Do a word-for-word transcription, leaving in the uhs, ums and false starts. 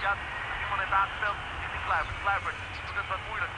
Jan, nu man heeft aangespeeld, is die Kluivert. Kluivert doet het wat moeilijk.